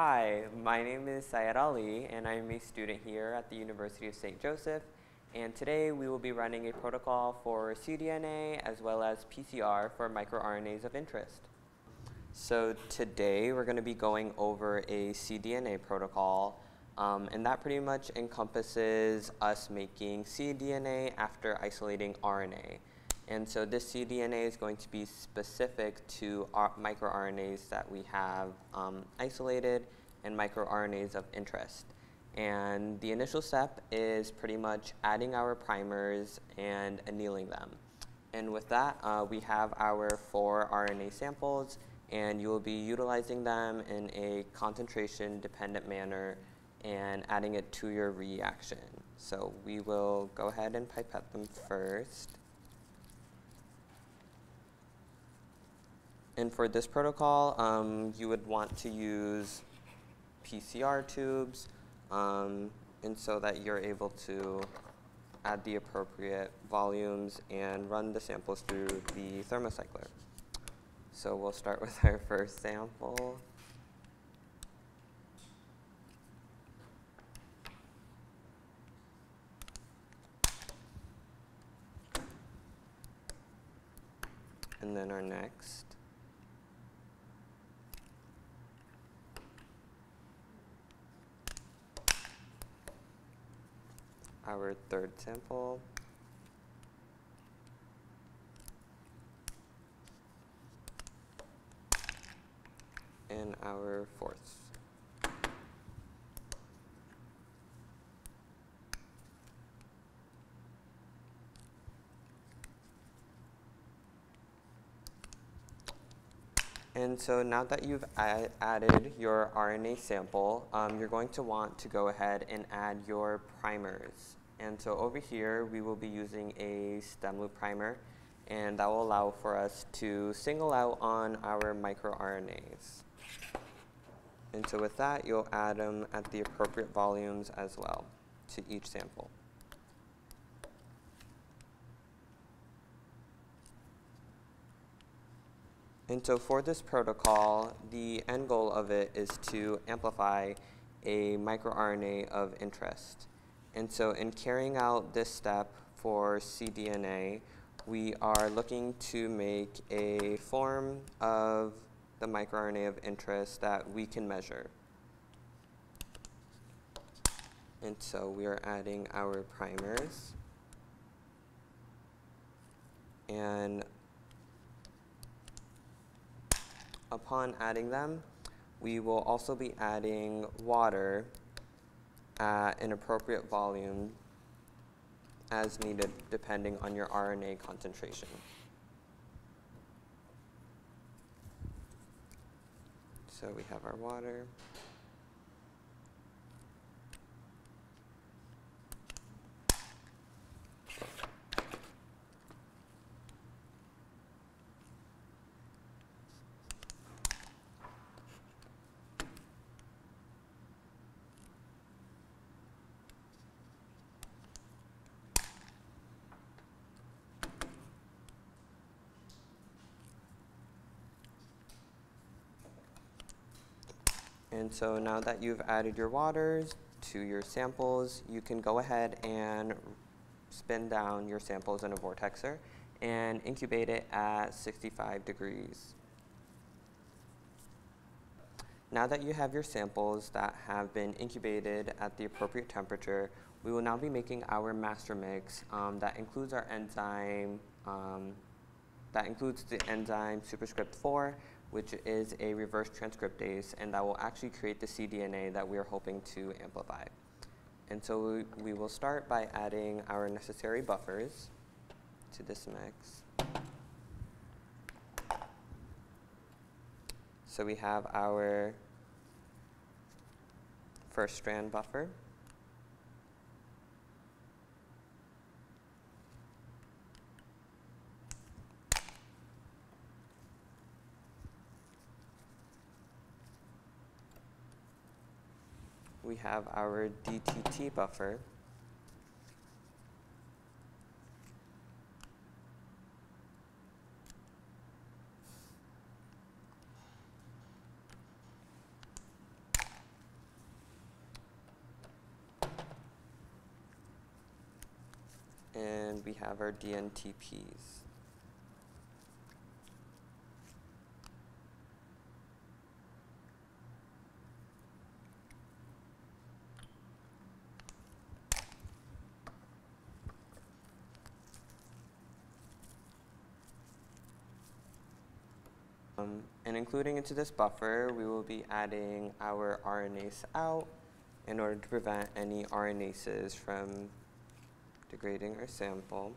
Hi, my name is Syed Ali, and I'm a student here at the University of St. Joseph, and today we will be running a protocol for cDNA as well as PCR for microRNAs of interest. So today we're going to be going over a cDNA protocol, and that pretty much encompasses us making cDNA after isolating RNA. And so this cDNA is going to be specific to our microRNAs that we have isolated and microRNAs of interest. And the initial step is pretty much adding our primers and annealing them. And with that, we have our 4 RNA samples, and you will be utilizing them in a concentration-dependent manner and adding it to your reaction. So we will go ahead and pipette them first. And for this protocol, you would want to use PCR tubes, and so that you're able to add the appropriate volumes and run the samples through the thermocycler. So we'll start with our first sample. And then our next. Our third sample, and our fourth. And so now that you've added your RNA sample, you're going to want to go ahead and add your primers. And so over here, we will be using a stem loop primer, and that will allow for us to single out on our microRNAs. And so with that, you'll add them at the appropriate volumes as well to each sample. And so for this protocol, the end goal of it is to amplify a microRNA of interest. And so in carrying out this step for cDNA, we are looking to make a form of the microRNA of interest that we can measure. And so we are adding our primers. And upon adding them, we will also be adding water at an appropriate volume as needed, depending on your RNA concentration. So we have our water. And so now that you've added your waters to your samples, you can go ahead and spin down your samples in a vortexer and incubate it at 65 degrees. Now that you have your samples that have been incubated at the appropriate temperature, we will now be making our master mix that includes our enzyme, that includes the enzyme SuperScript IV, which is a reverse transcriptase, and that will actually create the cDNA that we are hoping to amplify. And so we will start by adding our necessary buffers to this mix. So we have our first strand buffer. We have our DTT buffer. and we have our DNTPs. And including into this buffer, we will be adding our RNase out in order to prevent any RNases from degrading our sample.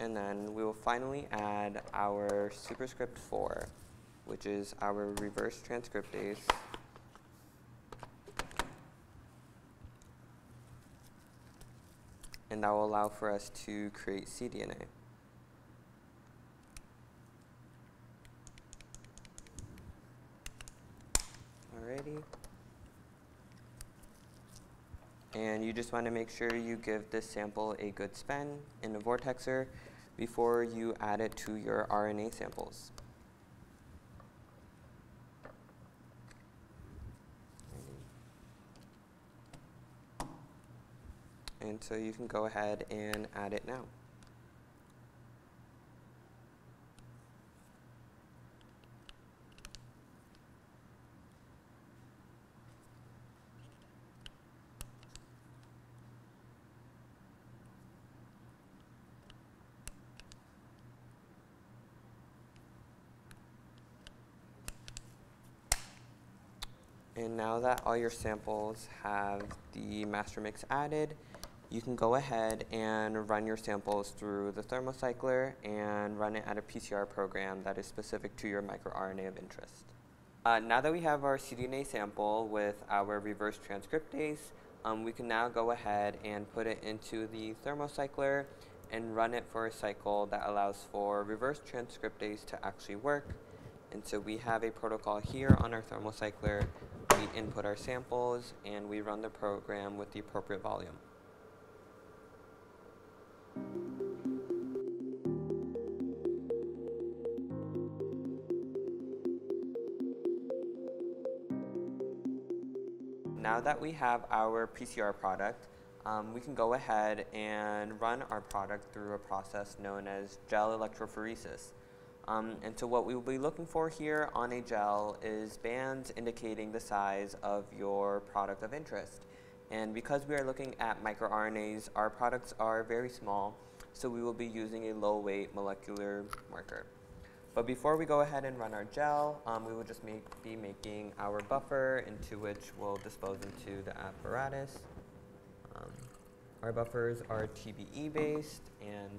And then we will finally add our SuperScript IV, which is our reverse transcriptase. And that will allow for us to create cDNA. Alrighty. And you just want to make sure you give this sample a good spin in a vortexer before you add it to your RNA samples. And so you can go ahead and add it now. And now that all your samples have the master mix added, you can go ahead and run your samples through the thermocycler and run it at a PCR program that is specific to your microRNA of interest. Now that we have our cDNA sample with our reverse transcriptase, we can now go ahead and put it into the thermocycler and run it for a cycle that allows for reverse transcriptase to actually work. And so we have a protocol here on our thermocycler. We input our samples and we run the program with the appropriate volume. Now that we have our PCR product, we can go ahead and run our product through a process known as gel electrophoresis. And so what we will be looking for here on a gel is bands indicating the size of your product of interest. And because we are looking at microRNAs, our products are very small, so we will be using a low-weight molecular marker. But before we go ahead and run our gel, we will just be making our buffer, into which we'll dispose into the apparatus. Our buffers are TBE-based, and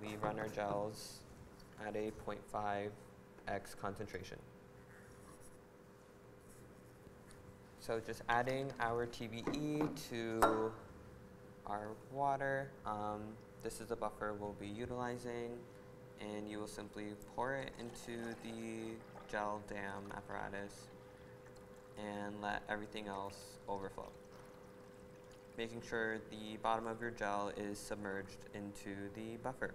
we run our gels at a 0.5x concentration. So just adding our TBE to our water. This is the buffer we'll be utilizing, and you will simply pour it into the gel dam apparatus and let everything else overflow, making sure the bottom of your gel is submerged into the buffer.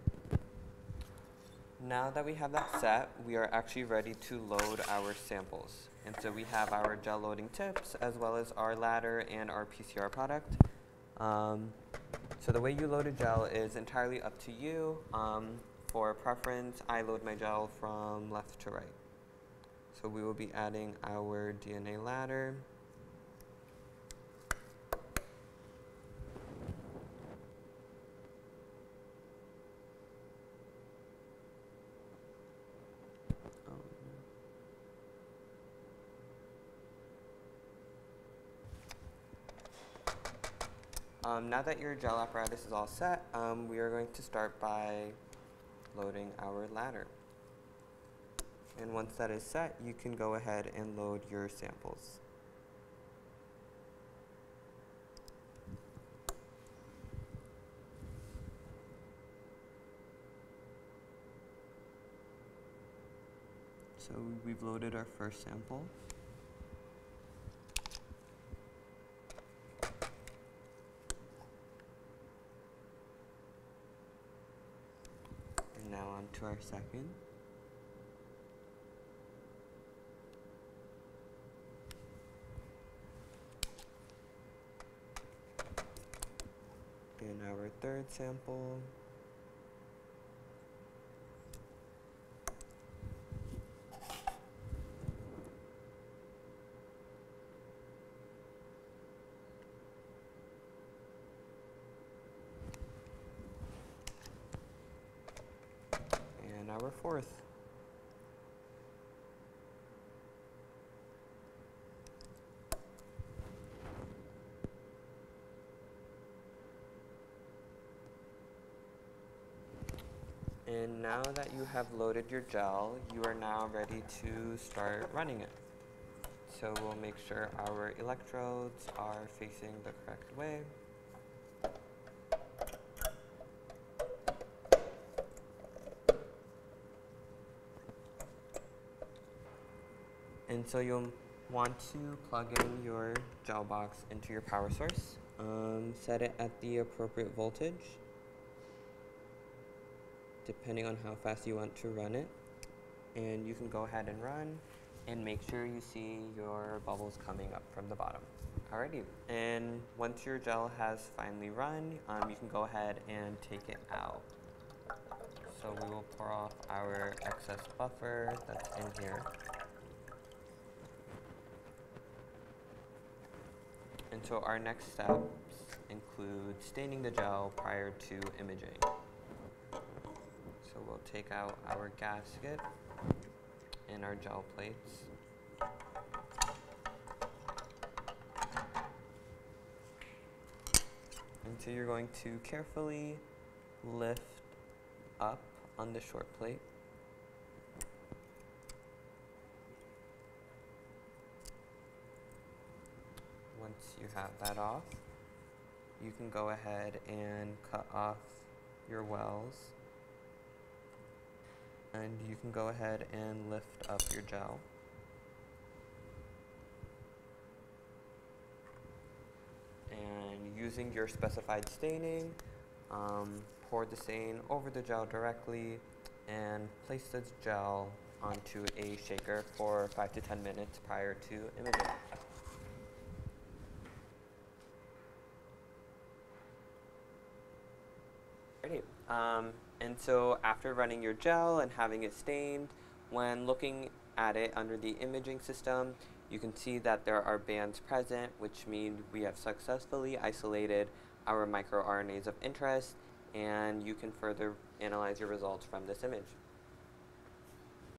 Now that we have that set, we are actually ready to load our samples. And so we have our gel loading tips, as well as our ladder and our PCR product. So the way you load a gel is entirely up to you. For preference, I load my gel from left to right. So we will be adding our DNA ladder. Now that your gel apparatus is all set, we are going to start by loading our ladder. And once that is set, you can go ahead and load your samples. So we've loaded our first sample. Now on to our second. in our third sample. And our fourth. And now that you have loaded your gel, you are now ready to start running it. So we'll make sure our electrodes are facing the correct way. And so you'll want to plug in your gel box into your power source. Set it at the appropriate voltage, depending on how fast you want to run it. And you can go ahead and run, and make sure you see your bubbles coming up from the bottom. Alrighty, and once your gel has finally run, you can go ahead and take it out. So we will pour off our excess buffer that's in here. And so our next steps include staining the gel prior to imaging. So we'll take out our gasket and our gel plates. And so you're going to carefully lift up on the short plate. Once you have that off, you can go ahead and cut off your wells. And you can go ahead and lift up your gel. And using your specified staining, pour the stain over the gel directly and place the gel onto a shaker for 5 to 10 minutes prior to imaging. And so after running your gel and having it stained, when looking at it under the imaging system, you can see that there are bands present, which means we have successfully isolated our microRNAs of interest, and you can further analyze your results from this image.